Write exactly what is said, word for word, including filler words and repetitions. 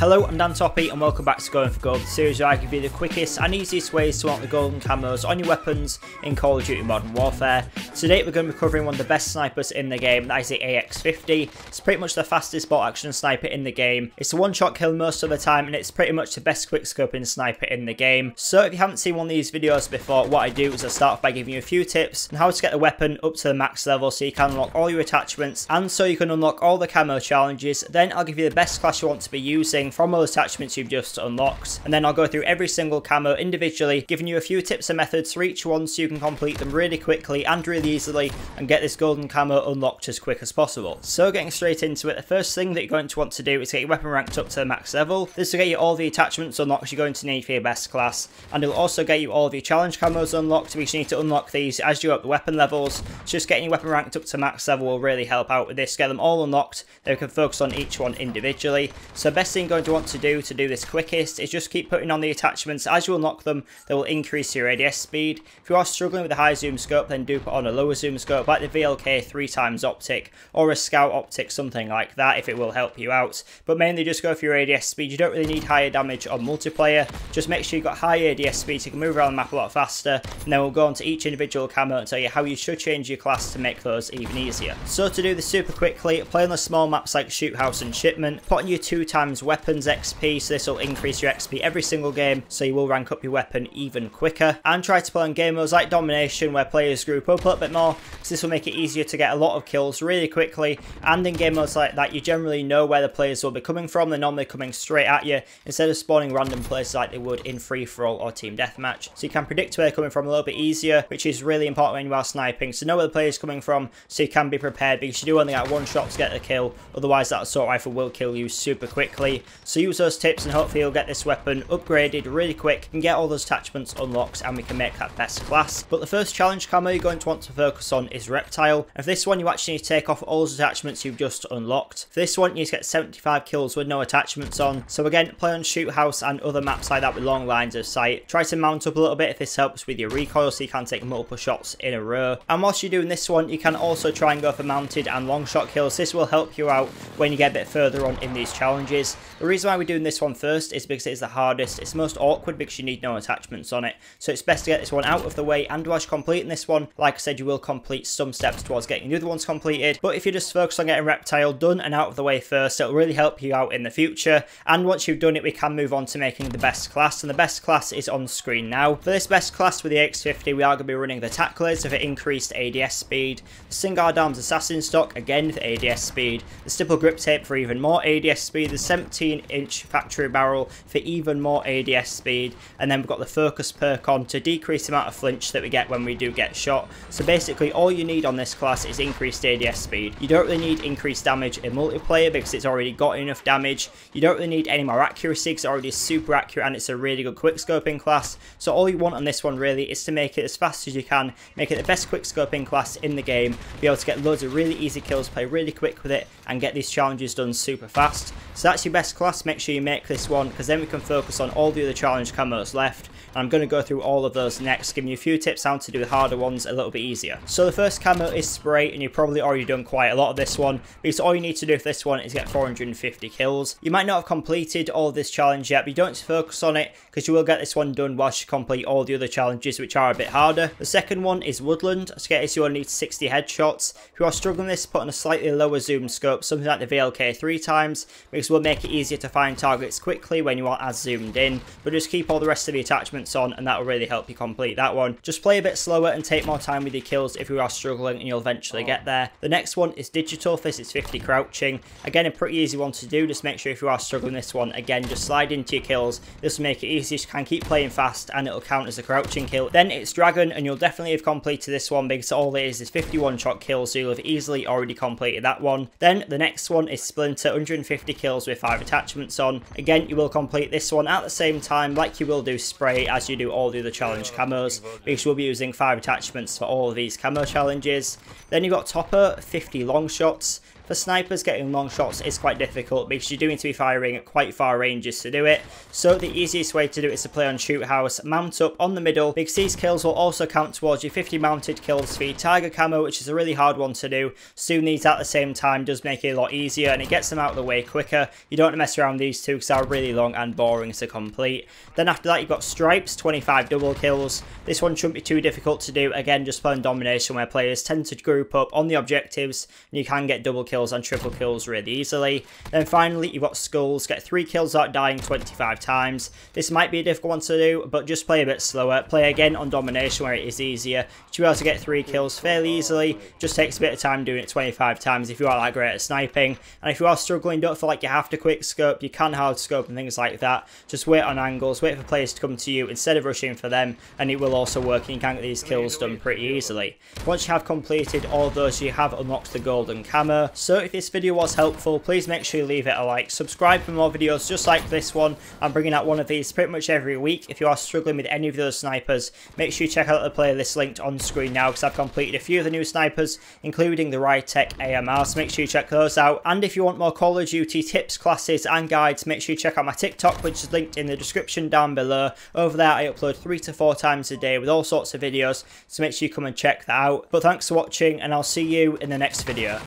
Hello, I'm Dan Toppy and welcome back to Going For Gold, the series where I give you the quickest and easiest ways to want the golden camos on your weapons in Call of Duty Modern Warfare. Today we're going to be covering one of the best snipers in the game, that is the A X fifty. It's pretty much the fastest bolt action sniper in the game. It's a one shot kill most of the time and it's pretty much the best quick scoping sniper in the game. So if you haven't seen one of these videos before, what I do is I start off by giving you a few tips on how to get the weapon up to the max level so you can unlock all your attachments and so you can unlock all the camo challenges. Then I'll give you the best class you want to be using from all the attachments you've just unlocked, and then I'll go through every single camo individually, giving you a few tips and methods for each one so you can complete them really quickly and really easily and get this golden camo unlocked as quick as possible. So getting straight into it, the first thing that you're going to want to do is get your weapon ranked up to the max level. This will get you all the attachments unlocked you're going to need for your best class, and it'll also get you all of your challenge camos unlocked because you need to unlock these as you go up the weapon levels. Just getting your weapon ranked up to max level will really help out with this. Get them all unlocked, then we can focus on each one individually. So best thing going to want to do to do this quickest is just keep putting on the attachments as you unlock them. They will increase your A D S speed. If you are struggling with a high zoom scope, then do put on a lower zoom scope like the V L K three times optic or a scout optic, something like that, if it will help you out. But mainly just go for your A D S speed. You don't really need higher damage on multiplayer. Just make sure you've got high A D S speed so you can move around the map a lot faster, and then we'll go on to each individual camo and tell you how you should change your class to make those even easier. So to do this super quickly, play on the small maps like Shoot House and Shipment, put on your two times weapons X P, so this will increase your X P every single game so you will rank up your weapon even quicker, and try to play on game modes like Domination where players group up a little bit more, so this will make it easier to get a lot of kills really quickly. And in game modes like that you generally know where the players will be coming from. They're normally coming straight at you instead of spawning random places like they would in free-for-all or team deathmatch, so you can predict where they're coming from a little bit easier, which is really important when you are sniping. So know where the player is coming from so you can be prepared, because you do only get one shot to get the kill, otherwise that assault rifle will kill you super quickly. So use those tips and hopefully you'll get this weapon upgraded really quick and get all those attachments unlocked and we can make that best class. But the first challenge camo you're going to want to focus on is Reptile. And for this one you actually need to take off all those attachments you've just unlocked. For this one you need to get seventy-five kills with no attachments on. So again, play on Shoot House and other maps like that with long lines of sight. Try to mount up a little bit if this helps with your recoil so you can take multiple shots in a row. And whilst you're doing this one you can also try and go for mounted and long shot kills. This will help you out when you get a bit further on in these challenges. The reason why we're doing this one first is because it is the hardest. It's most awkward because you need no attachments on it, so it's best to get this one out of the way. And whilst completing this one, like I said, you will complete some steps towards getting the other ones completed, but if you just focus on getting Reptile done and out of the way first, it'll really help you out in the future. And once you've done it we can move on to making the best class, and the best class is on screen now. For this best class with the A X fifty we are going to be running the Tacklers with an increased A D S speed, the Singard Arms Assassin stock again with A D S speed, the Stipple grip tape for even more A D S speed, the seventeen inch factory barrel for even more A D S speed, and then we've got the focus perk on to decrease the amount of flinch that we get when we do get shot. So basically all you need on this class is increased A D S speed. You don't really need increased damage in multiplayer because it's already got enough damage. You don't really need any more accuracy because it's already super accurate and it's a really good quick scoping class. So all you want on this one really is to make it as fast as you can, make it the best quick scoping class in the game, be able to get loads of really easy kills, play really quick with it and get these challenges done super fast. So that's your best class. Make sure you make this one because then we can focus on all the other challenge camos left, and I'm going to go through all of those next, giving you a few tips how to do the harder ones a little bit easier. So the first camo is Spray, and you've probably already done quite a lot of this one because all you need to do for this one is get four hundred fifty kills. You might not have completed all of this challenge yet, but you don't need to focus on it because you will get this one done whilst you complete all the other challenges which are a bit harder. The second one is Woodland. To get this you only need sixty headshots. If you are struggling with this, put on a slightly lower zoom scope, something like the V L K three times, because we'll make it easier to find targets quickly when you are as zoomed in. But just keep all the rest of the attachments on and that will really help you complete that one. Just play a bit slower and take more time with your kills if you are struggling and you'll eventually get there. The next one is Digital. This is fifty crouching. Again, a pretty easy one to do. Just make sure if you are struggling this one, again, just slide into your kills. This will make it easy. You can keep playing fast and it'll count as a crouching kill. Then it's Dragon, and you'll definitely have completed this one because all it is is fifty-one shot kills, so you'll have easily already completed that one. Then the next one is Splinter, one hundred fifty kills with five attachments on. Again, you will complete this one at the same time like you will do Spray as you do all the other challenge camos, because we'll be using five attachments for all of these camo challenges. Then you've got Topper, fifty long shots. For snipers, getting long shots is quite difficult because you're doing to be firing at quite far ranges to do it. So the easiest way to do it is to play on shoot house, mount up on the middle, because these kills will also count towards your fifty mounted kills for your tiger camo, which is a really hard one to do. Doing these at the same time does make it a lot easier and it gets them out of the way quicker. You don't want to mess around these two because they're really long and boring to complete. Then after that, you've got stripes, twenty-five double kills. This one shouldn't be too difficult to do. Again, just playing domination where players tend to group up on the objectives and you can get double kills and triple kills really easily. Then finally, you've got skulls. Get three kills without dying twenty-five times. This might be a difficult one to do, but just play a bit slower. Play again on domination where it is easier. To be able to get three kills fairly easily, just takes a bit of time doing it twenty-five times if you are that great at sniping. And if you are struggling, don't feel like you have to quick scope. You can hard scope and things like that. Just wait on angles, wait for players to come to you instead of rushing for them, and it will also work and you can get these kills done pretty easily. Once you have completed all those, you have unlocked the golden camo. So if this video was helpful, please make sure you leave it a like, subscribe for more videos just like this one. I'm bringing out one of these pretty much every week. If you are struggling with any of the other snipers, make sure you check out the playlist linked on screen now, because I've completed a few of the new snipers, including the Rytec A M R, so make sure you check those out. And if you want more Call of Duty tips, classes and guides, make sure you check out my TikTok, which is linked in the description down below. Over there I upload three to four times a day with all sorts of videos, so make sure you come and check that out. But thanks for watching and I'll see you in the next video.